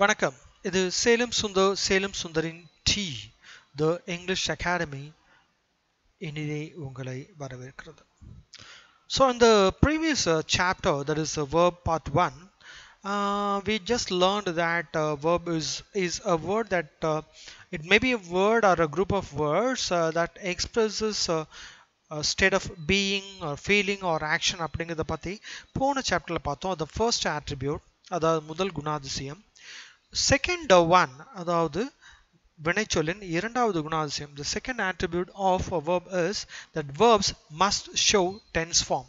வணக்கம், இது சேலம் சுந்தர், சேலம் சுந்தரின் டீ, தி இங்கிலீஷ் அகாடமி இனிதே உங்களை வரவேற்கிறது. So in the previous chapter, that is verb part 1, we just learned that verb is a word that it may be a word or a group of words that expresses a state of being or feeling or action. அப்படிங்கிறத பற்றி போன சாப்டரில் பார்த்தோம். அது first attribute, அதாவது முதல் குணாதிசயம். Second one, அதாவது வினைச்சொல்லின் இரண்டாவது குணாதிசயம். The second attribute of a verb is that verbs must show tense form.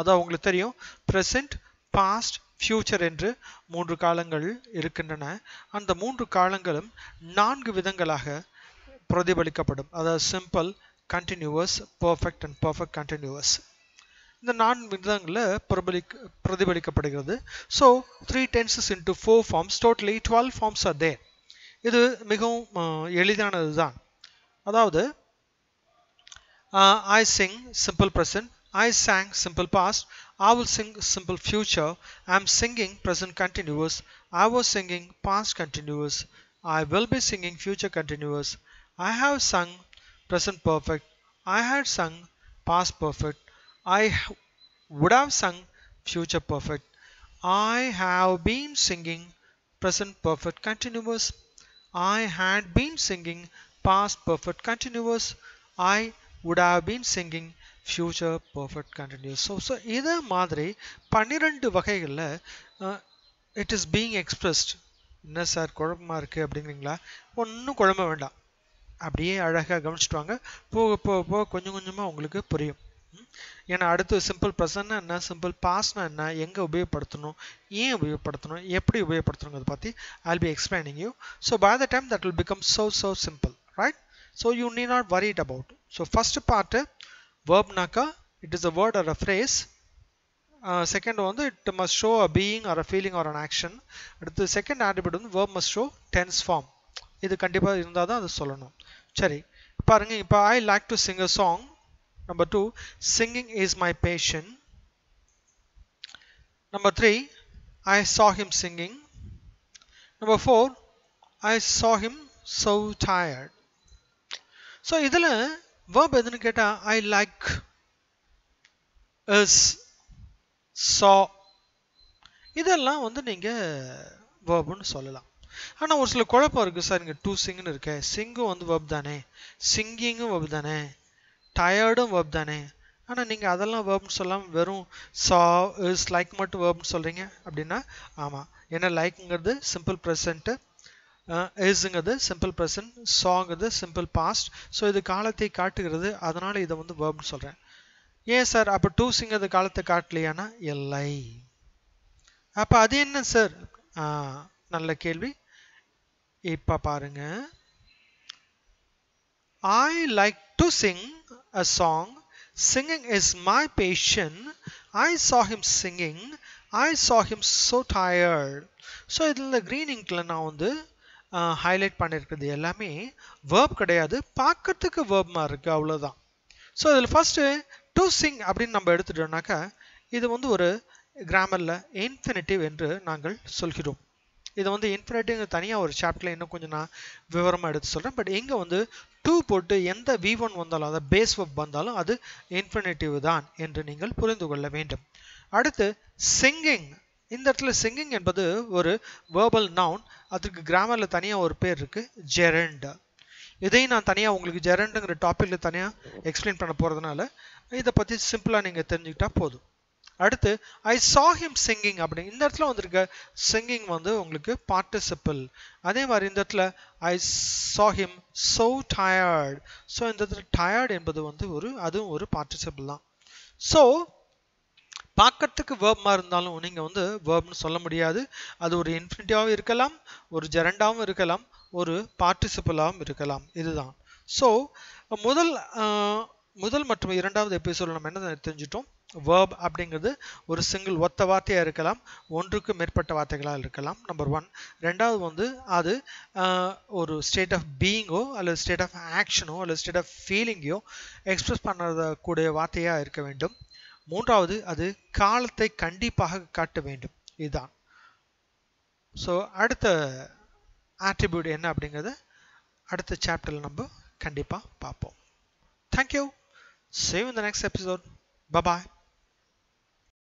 அதாவது உங்களுக்கு தெரியும், present, past, future என்று மூன்று காலங்கள் இருக்கின்றன. அந்த மூன்று காலங்களும் நான்கு விதங்களாக பிரதிபலிக்கப்படும். அதாவது simple, continuous, perfect and perfect continuous. இந்த நான்கு விதங்களில் பிரதிபலிக்கப்படுகிறது. So 3 tenses into 4 forms, totally 12 forms are there. இது மிகவும் எளிதானது தான். அதாவது I sing, simple present. I sang, simple past. I will sing, simple future. I am singing, present continuous. I was singing, past continuous. I will be singing, future continuous. I have sung, present perfect. I had sung, past perfect. I would have sung, future perfect. I have been singing, present perfect continuous. I had been singing, past perfect continuous. I would have been singing, future perfect continuous. So இதே மாதிரி 12 வகைகளில் it is being expressed. என்ன sir குழப்பமா இருக்குது அப்படிங்கிறீங்களா? ஒன்றும் குழம்ப வேண்டாம், அப்படியே அழகாக கவனிச்சுட்டு வாங்க. போக போக போக கொஞ்சம் கொஞ்சமாக உங்களுக்கு புரியும். ஏன்னா அடுத்து சிம்பிள் ப்ரெசன்ட்னா என்ன, சிம்பிள் பாஸ்ட்னா என்ன, எங்கே உபயோகப்படுத்தணும், ஏன் உபயோகப்படுத்தணும், எப்படி உபயோகப்படுத்தணுங்கிறத பற்றி I'll be explaining you. So by the time that will become so simple, right? So you need not worry it about. So first part, verbனாக்கா it is a word or a phrase. Second வந்து it must show a being or a feeling or an action. அடுத்து second attribute வந்து verb must show tense form. இது கண்டிப்பாக இருந்தால் தான் அது சொல்லணும். சரி பாருங்க, இப்போ I like to sing a song. Number 2, singing is my passion. Number 3, I saw him singing. Number 4, I saw him so tired. So idhula verb edunu ketta, I like, is, saw, idella vandu neenga verb nu sollalam. ஆனா ஒரு சில குழப்பம் இருக்கு sir, இங்க to sing nu irukku, singum vandu verb thane, singing um verb thane, டயர்டும் verb தானே. ஆனால் நீங்கள் அதெல்லாம் வேர்ப்னு சொல்லாமல் வெறும் சா, இஸ், லைக் மட்டும் வேர்ப்னு சொல்கிறீங்க அப்படின்னா ஆமாம். ஏன்னா லைக்குங்கிறது சிம்பிள் ப்ரெசன்ட்டு, இஸ்ங்கிறது சிம்பிள் ப்ரெசன்ட், சாங்கிறது சிம்பிள் பாஸ்ட். ஸோ இது காலத்தை காட்டுகிறது, அதனால் இதை வந்து வேர்ப்னு சொல்கிறேன். ஏன் சார் அப்போ டூ சிங்கிறது காலத்தை காட்டலையானா இல்லை. அப்போ அது என்ன சார்? நல்ல கேள்வி. இப்போ பாருங்கள், I like to sing a song. Singing is my passion. I saw him singing. I saw him so tired. So இதில் green inkல நான் வந்து highlight பண்ணிருக்கிறது எல்லாமே verb கிடையாது, பார்க்கறதுக்கு verb மாதிரி இருக்கு, அவ்வளோதான். ஸோ இதில் ஃபர்ஸ்ட் to sing அப்படின்னு நம்ம எடுத்துட்டோம்னாக்கா, இது வந்து ஒரு கிராமரில் இன்ஃபினிட்டிவ் என்று நாங்கள் சொல்கிறோம். இதை வந்து இன்ஃபினிட்டிவ் தனியாக ஒரு சாப்டரில் இன்னும் கொஞ்சம் நான் விவரமாக எடுத்து சொல்கிறேன். பட் இங்கே வந்து டூ போட்டு எந்த V1 வந்தாலும், அதாவது பேஸ் வெப் வந்தாலும் அது இன்ஃபினிட்டிவ் தான் என்று நீங்கள் புரிந்து கொள்ள வேண்டும். அடுத்து சிங்கிங், இந்த இடத்துல சிங்கிங் என்பது ஒரு வேர்பல் நவுன். அதுக்கு கிராமரில் தனியாக ஒரு பேர் இருக்குது, ஜெரண்ட். இதையும் நான் தனியாக உங்களுக்கு ஜெரண்டுங்கிற டாப்பிக்கில் தனியாக எக்ஸ்பிளைன் பண்ண போகிறதுனால இதை பற்றி சிம்பிளாக நீங்கள் தெரிஞ்சுக்கிட்டா போதும். அடுத்து I saw him singing அப்படி இந்த இடத்துல வந்திருக்க சிங்கிங் வந்து உங்களுக்கு பார்ட்டிசிபிள். அதே மாதிரி இந்த இடத்துல I saw him so tired. So இந்த இடத்துல tired என்பது வந்து அதுவும் ஒரு பார்ட்டிசிபிள் தான். ஸோ பார்க்கறதுக்கு வேர்பமாக இருந்தாலும் நீங்கள் வந்து வேர்ப்னு சொல்ல முடியாது. அது ஒரு இன்ஃபினிட்டிவாகவும் இருக்கலாம், ஒரு ஜெரண்டாகவும் இருக்கலாம், ஒரு பார்ட்டிசிபிளாகவும் இருக்கலாம். இதுதான். ஸோ முதல் மற்றும் இரண்டாவது எபிசோடில் நம்ம என்ன தெரிஞ்சிட்டோம், verb அப்படிங்கிறது ஒரு சிங்கிள் ஒத்த வார்த்தையாக இருக்கலாம், ஒன்றுக்கு மேற்பட்ட வார்த்தைகளாக இருக்கலாம். நம்பர் 1. ரெண்டாவது வந்து அது ஒரு ஸ்டேட் ஆஃப் பீயிங்கோ அல்லது ஸ்டேட் ஆஃப் ஆக்ஷனோ அல்லது ஸ்டேட் ஆஃப் ஃபீலிங்கையோ எக்ஸ்பிரஸ் பண்ண கூடிய வார்த்தையாக இருக்க வேண்டும். 3. அது காலத்தை கண்டிப்பாக காட்ட வேண்டும். இதுதான். ஸோ அடுத்த ஆட்ரிபியூட் என்ன அப்படிங்கிறத அடுத்த சாப்டரில் நம்ம கண்டிப்பாக பார்ப்போம். Thank you. See you in the next episode. Bye-bye.